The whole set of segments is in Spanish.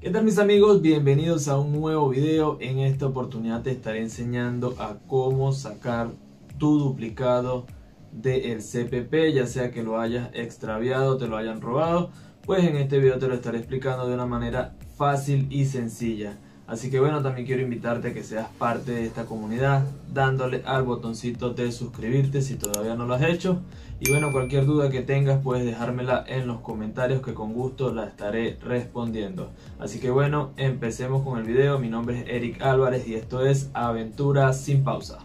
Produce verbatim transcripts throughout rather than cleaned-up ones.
¿Qué tal mis amigos? Bienvenidos a un nuevo video. En esta oportunidad te estaré enseñando a cómo sacar tu duplicado del C P P, ya sea que lo hayas extraviado, te lo hayan robado, pues en este video te lo estaré explicando de una manera fácil y sencilla. Así que bueno, también quiero invitarte a que seas parte de esta comunidad dándole al botoncito de suscribirte si todavía no lo has hecho. Y bueno, cualquier duda que tengas puedes dejármela en los comentarios que con gusto la estaré respondiendo. Así que bueno, empecemos con el video. Mi nombre es Eric Álvarez y esto es Aventura Sin Pausa.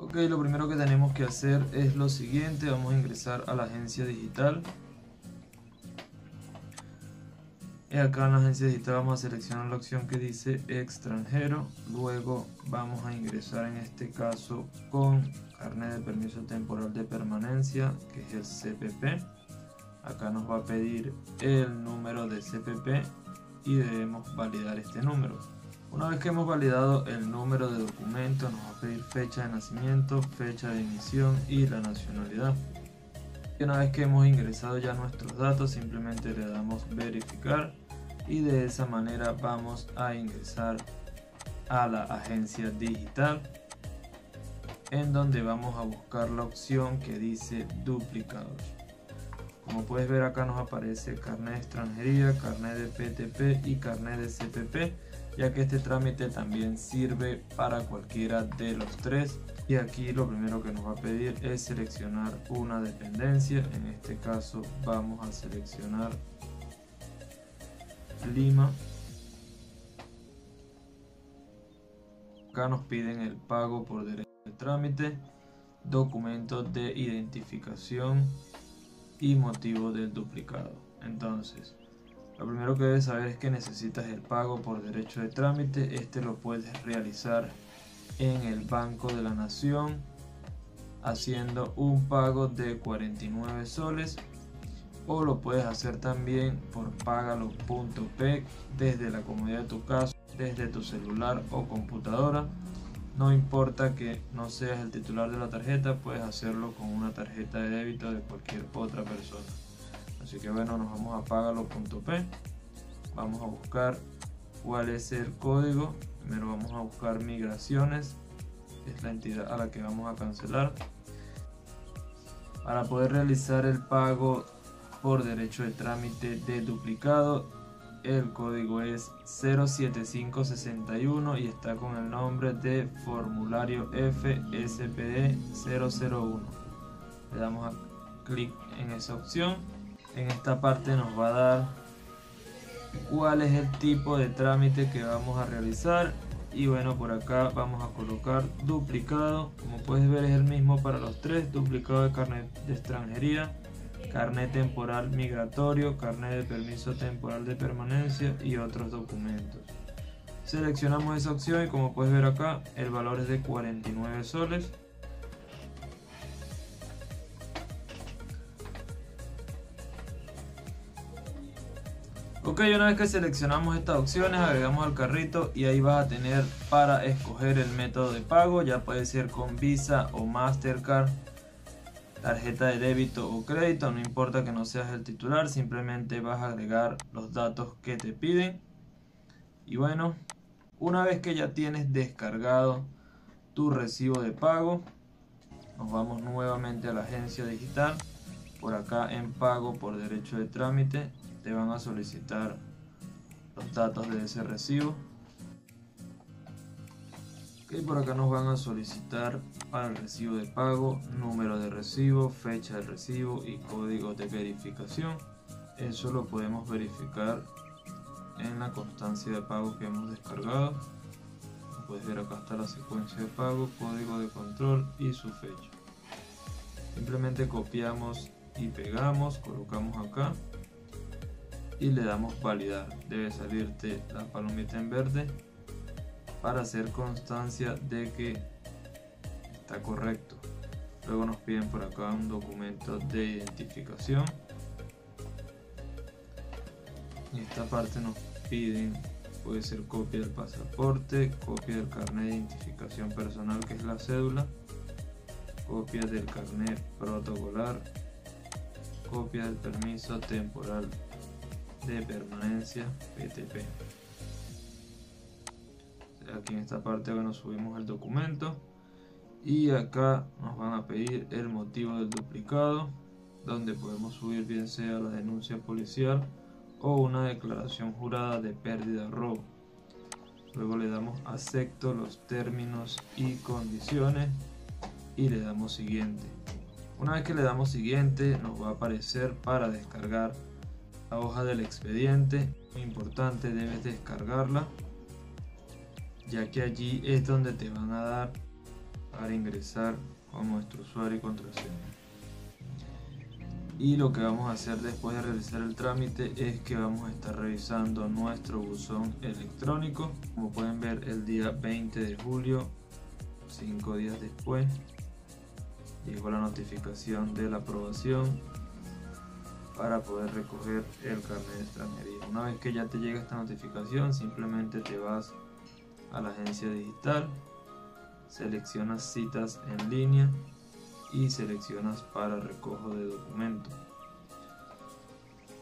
Ok, lo primero que tenemos que hacer es lo siguiente. Vamos a ingresar a la agencia digital. Y acá en la agencia digital vamos a seleccionar la opción que dice extranjero. Luego vamos a ingresar en este caso con carnet de permiso temporal de permanencia, que es el C P P. Acá nos va a pedir el número de C P P y debemos validar este número. Una vez que hemos validado el número de documento, nos va a pedir fecha de nacimiento, fecha de emisión y la nacionalidad. Y una vez que hemos ingresado ya nuestros datos, simplemente le damos verificar y de esa manera vamos a ingresar a la agencia digital, en donde vamos a buscar la opción que dice duplicados. Como puedes ver, acá nos aparece carnet de extranjería, carnet de P T P y carnet de C P P, ya que este trámite también sirve para cualquiera de los tres. Y aquí lo primero que nos va a pedir es seleccionar una dependencia. En este caso vamos a seleccionar Lima. Acá nos piden el pago por derecho de trámite, documento de identificación y motivo del duplicado. Entonces, lo primero que debes saber es que necesitas el pago por derecho de trámite. Este lo puedes realizar en el Banco de la Nación haciendo un pago de cuarenta y nueve soles, o lo puedes hacer también por Pagalo punto pe desde la comodidad de tu casa, desde tu celular o computadora. No importa que no seas el titular de la tarjeta, puedes hacerlo con una tarjeta de débito de cualquier otra persona. Así que bueno, nos vamos a Pagalo punto pe, vamos a buscar cuál es el código. Primero vamos a buscar migraciones, que es la entidad a la que vamos a cancelar. Para poder realizar el pago por derecho de trámite de duplicado, el código es cero siete cinco seis uno y está con el nombre de formulario F S P D cero cero uno. Le damos a clic en esa opción. En esta parte nos va a dar cuál es el tipo de trámite que vamos a realizar. Y bueno, por acá vamos a colocar duplicado. Como puedes ver, es el mismo para los tres: duplicado de carnet de extranjería, carnet temporal migratorio, carnet de permiso temporal de permanencia y otros documentos. Seleccionamos esa opción y como puedes ver acá, el valor es de cuarenta y nueve soles. Ok, una vez que seleccionamos estas opciones, agregamos al carrito y ahí vas a tener para escoger el método de pago. Ya puede ser con Visa o Mastercard, tarjeta de débito o crédito, no importa que no seas el titular, simplemente vas a agregar los datos que te piden. Y bueno, una vez que ya tienes descargado tu recibo de pago, nos vamos nuevamente a la agencia digital. Por acá en pago por derecho de trámite te van a solicitar los datos de ese recibo. Ok, por acá nos van a solicitar para el recibo de pago, número de recibo, fecha del recibo y código de verificación. Eso lo podemos verificar en la constancia de pago que hemos descargado. Como puedes ver, acá está la secuencia de pago, código de control y su fecha. Simplemente copiamos y pegamos, colocamos acá y le damos validar. Debe salirte la palomita en verde para hacer constancia de que está correcto. Luego nos piden por acá un documento de identificación. En esta parte nos piden puede ser copia del pasaporte, copia del carnet de identificación personal, que es la cédula, copia del carnet protocolar, copia del permiso temporal de permanencia P T P. Aquí en esta parte, bueno, subimos el documento y acá nos van a pedir el motivo del duplicado, donde podemos subir bien sea la denuncia policial o una declaración jurada de pérdida o robo. Luego le damos acepto los términos y condiciones y le damos siguiente. Una vez que le damos siguiente, nos va a aparecer para descargar la hoja del expediente. Muy importante, debes descargarla, ya que allí es donde te van a dar para ingresar con nuestro usuario y contraseña. Y lo que vamos a hacer después de realizar el trámite es que vamos a estar revisando nuestro buzón electrónico. Como pueden ver, el día veinte de julio, cinco días después, llegó la notificación de la aprobación para poder recoger el carnet de extranjería. Una vez que ya te llega esta notificación, simplemente te vas a la agencia digital, seleccionas citas en línea y seleccionas para recojo de documento.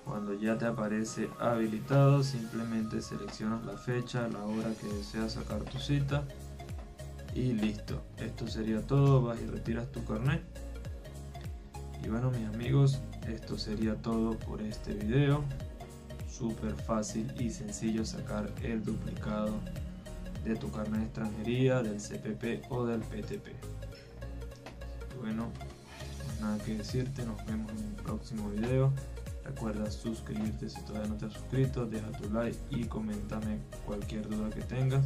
Cuando ya te aparece habilitado, simplemente seleccionas la fecha, la hora que deseas sacar tu cita y listo. Esto sería todo. Vas y retiras tu carnet. Y bueno, mis amigos, esto sería todo por este video. Súper fácil y sencillo sacar el duplicado de tu carnet de extranjería, del C P P o del P T P. Bueno, pues nada que decirte, nos vemos en un próximo video. Recuerda suscribirte si todavía no te has suscrito, deja tu like y coméntame cualquier duda que tengas,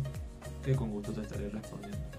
que con gusto te estaré respondiendo.